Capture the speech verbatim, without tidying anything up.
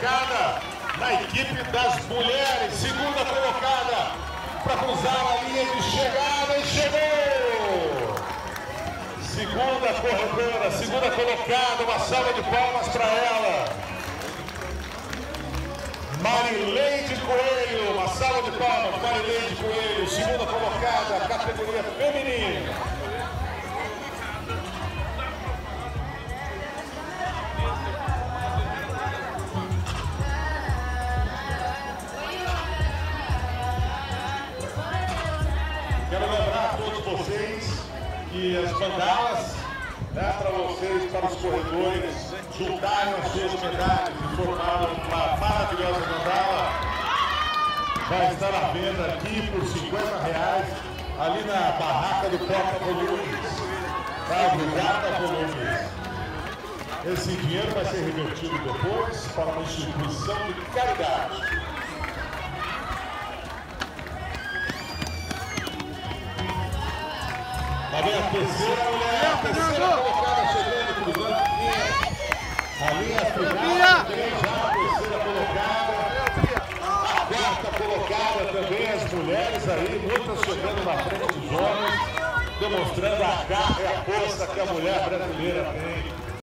colocada na equipe das mulheres, segunda colocada para cruzar a linha de chegada e chegou! Segunda corredora, segunda colocada, uma salva de palmas para ela. Marileide Coelho, uma salva de palmas, Marileide Coelho, segunda colocada, categoria feminina. E as bandalas, né, para vocês, para os corredores, juntarem as suas medalhas e formaram uma maravilhosa bandala. Vai estar à venda aqui por cinquenta reais, ali na barraca do Porto Apolo Luiz, na Brugada Apolo Luiz. Esse dinheiro vai ser revertido depois para uma instituição de caridade. A minha terceira mulher, a terceira colocada chegando, cruzando a linha. A linha final também já a terceira colocada. A quarta colocada também, as mulheres aí, muitas chegando na frente dos homens, demonstrando a garra e a força que a mulher brasileira tem.